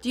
Do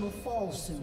Will fall soon.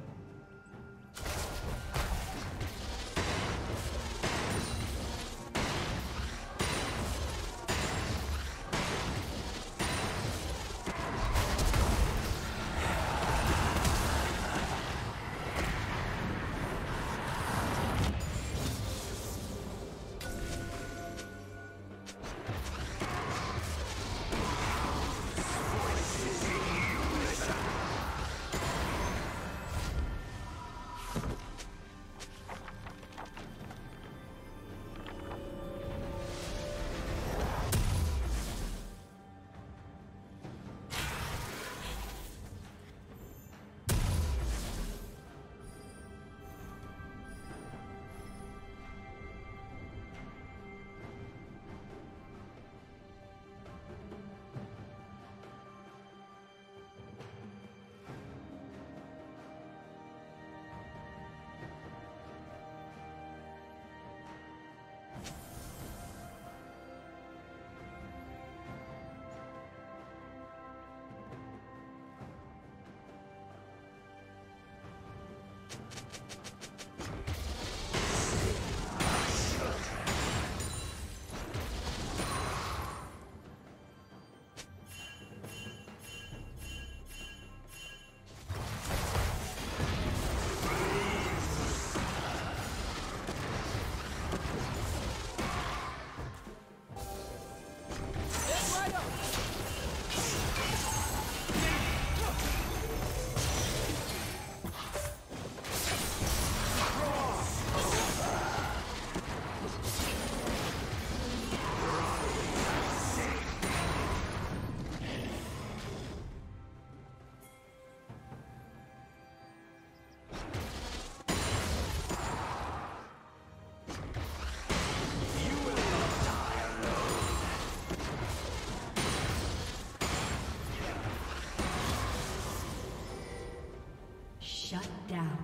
Shut down.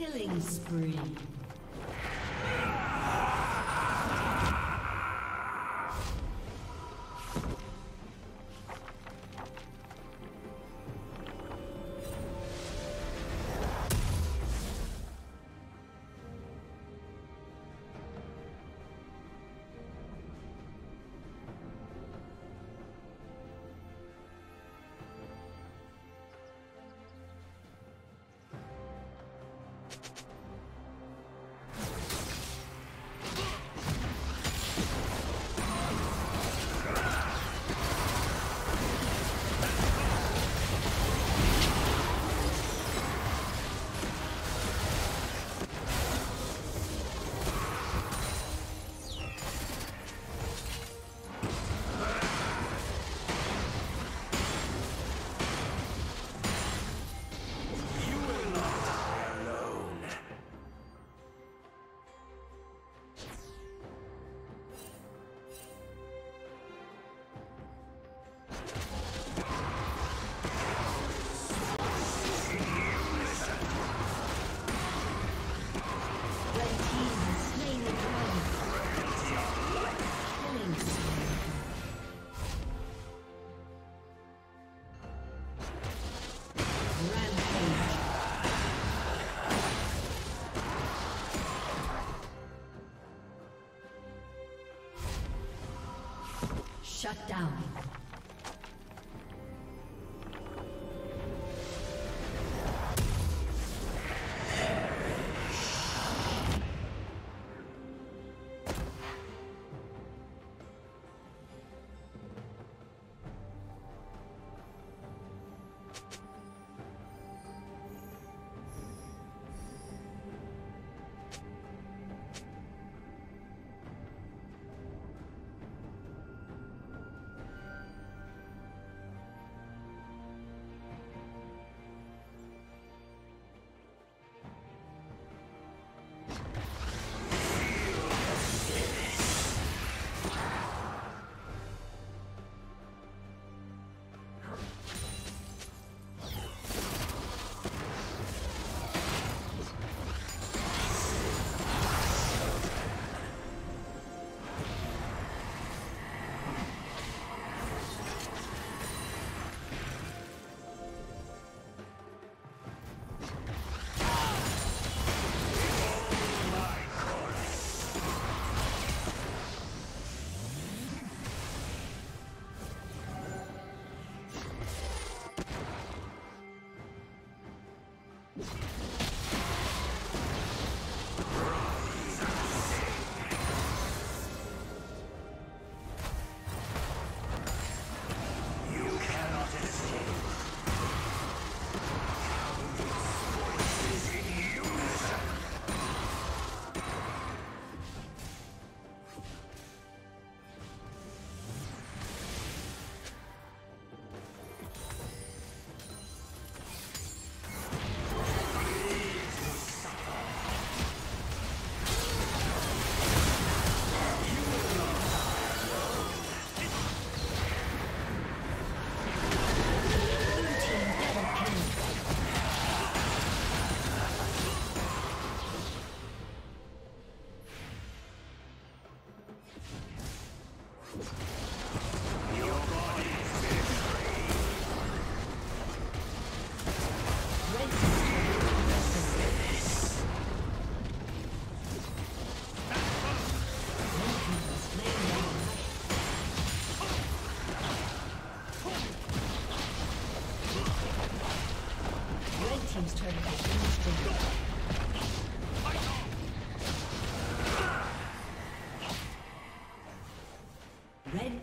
Killing spree. Shut down. Red